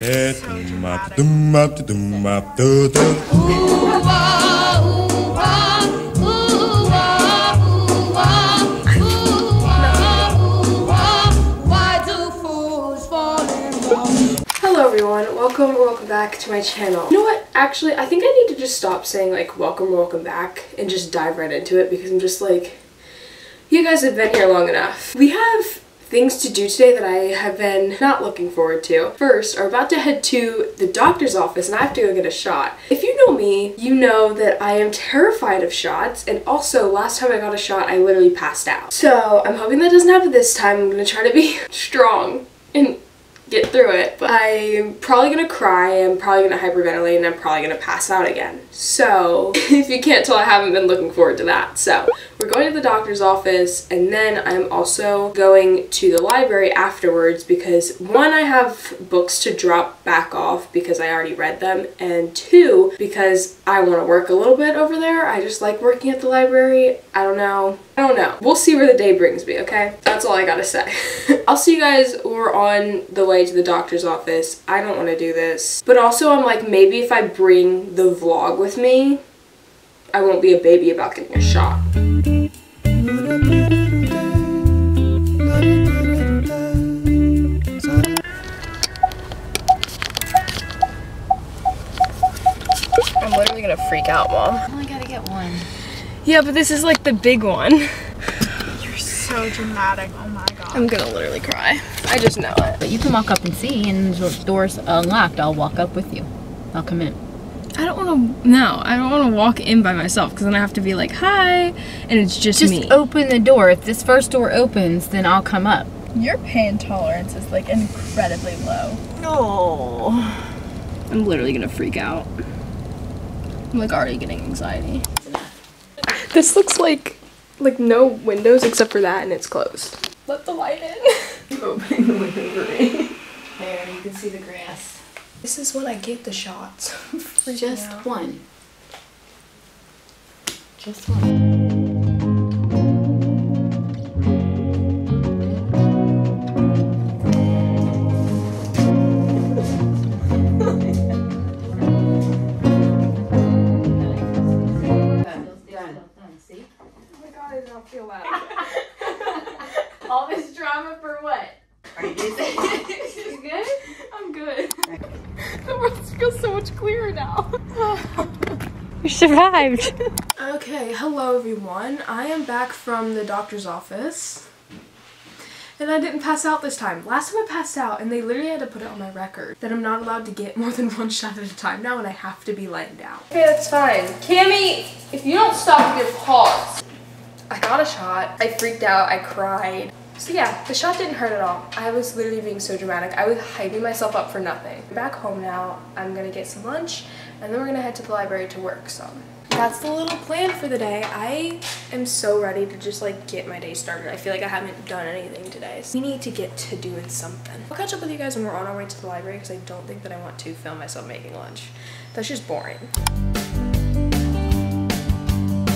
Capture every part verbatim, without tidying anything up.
Hello everyone, welcome welcome back to my channel. You know what, actually I think I need to just stop saying like welcome welcome back and just dive right into it, because I'm just like, you guys have been here long enough. We have things to do today that I have been not looking forward to. First, we're about to head to the doctor's office and I have to go get a shot. If you know me, you know that I am terrified of shots, and also last time I got a shot I literally passed out. So I'm hoping that doesn't happen this time. I'm gonna try to be strong and get through it, but I'm probably gonna cry, I'm probably gonna hyperventilate, and I'm probably gonna pass out again. So if you can't tell, I haven't been looking forward to that. So we're going to the doctor's office, and then I'm also going to the library afterwards because one, I have books to drop back off because I already read them, and two, because I want to work a little bit over there. I just like working at the library. I don't know. I don't know. We'll see where the day brings me, okay? That's all I gotta say. I'll see you guys when we're on the way to the doctor's office. I don't want to do this. But also I'm like, maybe if I bring the vlog with me, I won't be a baby about getting a shot. I'm literally gonna freak out, Mom. I only gotta get one. Yeah, but this is like the big one. You're so dramatic, oh my god. I'm gonna literally cry. I just know it. But you can walk up and see, and the door's unlocked. I'll walk up with you. I'll come in. I don't want to, no, I don't want to walk in by myself because then I have to be like, hi, and it's just, just me. Just open the door. If this first door opens, then I'll come up. Your pain tolerance is like incredibly low. No. I'm literally going to freak out. I'm like already getting anxiety. This looks like, like no windows except for that, and it's closed. Let the light in. Opening the window green. There, you can see the grass. This is when I get the shots. Just yeah. one. Just one. See? Oh my god, I don't feel that. All this drama for what? Are you good? I'm good. The world feels so much clearer now. We survived. Okay, hello everyone. I am back from the doctor's office. And I didn't pass out this time. Last time I passed out and they literally had to put it on my record that I'm not allowed to get more than one shot at a time now, and I have to be laying down. Okay, that's fine. Cammy, if you don't stop, you'll pause. I got a shot. I freaked out. I cried. So yeah, the shot didn't hurt at all. I was literally being so dramatic. I was hyping myself up for nothing. Back home now, I'm gonna get some lunch, and then we're gonna head to the library to work some. That's the little plan for the day. I am so ready to just like get my day started. I feel like I haven't done anything today. So we need to get to doing something. I'll catch up with you guys when we're on our way to the library because I don't think that I want to film myself making lunch. That's just boring.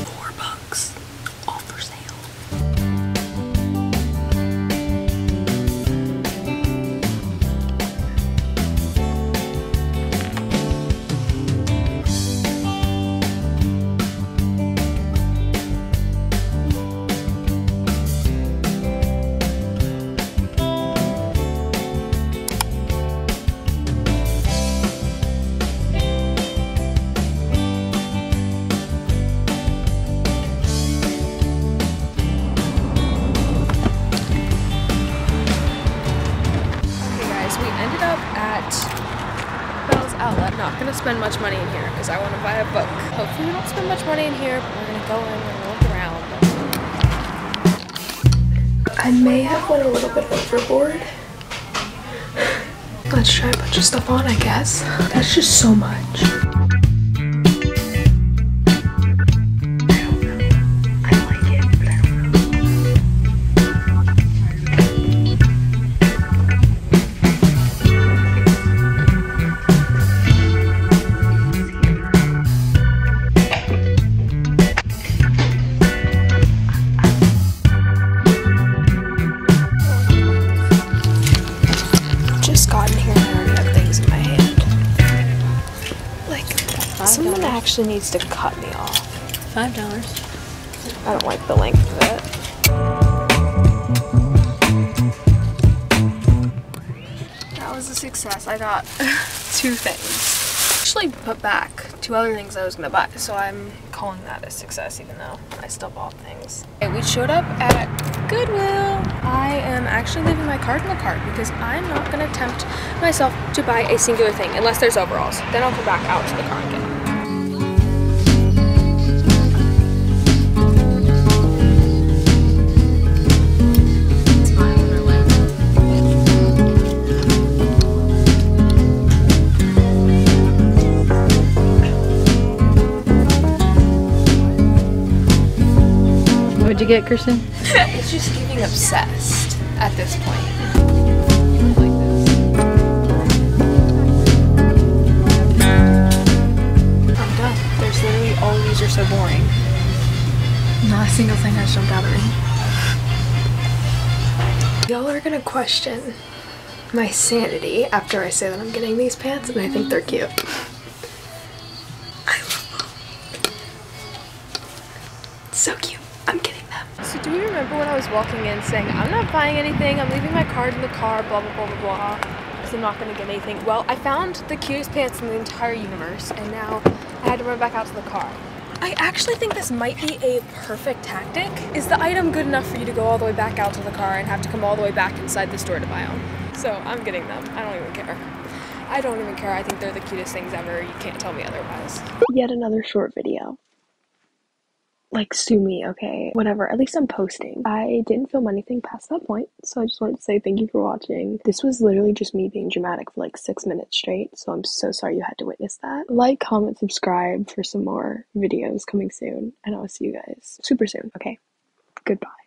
Four bucks. Spend much money in here because I want to buy a book. Hopefully we don't spend much money in here, but we're gonna go in and look around. I may have went a little bit overboard. Let's try a bunch of stuff on, I guess. That's just so much. Just gotten here and I already have things in my Someone actually needs to cut me off. five dollars. I don't like the length of it. That was a success. I got two things. Actually put back two other things I was gonna buy, so I'm calling that a success even though I still bought things. Okay, we showed up at Goodwill. I am actually leaving my card in the cart because I'm not gonna tempt myself to buy a singular thing unless there's overalls. Then I'll come back out to the car and get them. What'd you get, Kirsten? It's just getting obsessed at this point. I'm done. There's literally all these are so boring. Not a single thing I jumped out at me. Y'all are gonna question my sanity after I say that I'm getting these pants and I think they're cute. I love them. So cute. I'm kidding them. So do you remember when I was walking in saying, I'm not buying anything, I'm leaving my card in the car, blah, blah, blah, blah, blah, because I'm not going to get anything. Well, I found the cutest pants in the entire universe, and now I had to run back out to the car. I actually think this might be a perfect tactic. Is the item good enough for you to go all the way back out to the car and have to come all the way back inside the store to buy them? So I'm getting them. I don't even care. I don't even care. I think they're the cutest things ever. You can't tell me otherwise. Yet another short video. Like, sue me, okay, whatever, at least I'm posting. I didn't film anything past that point, so I just wanted to say thank you for watching. This was literally just me being dramatic for like six minutes straight, so I'm so sorry you had to witness that. Like, comment, subscribe for some more videos coming soon, and I'll see you guys super soon, okay? Goodbye.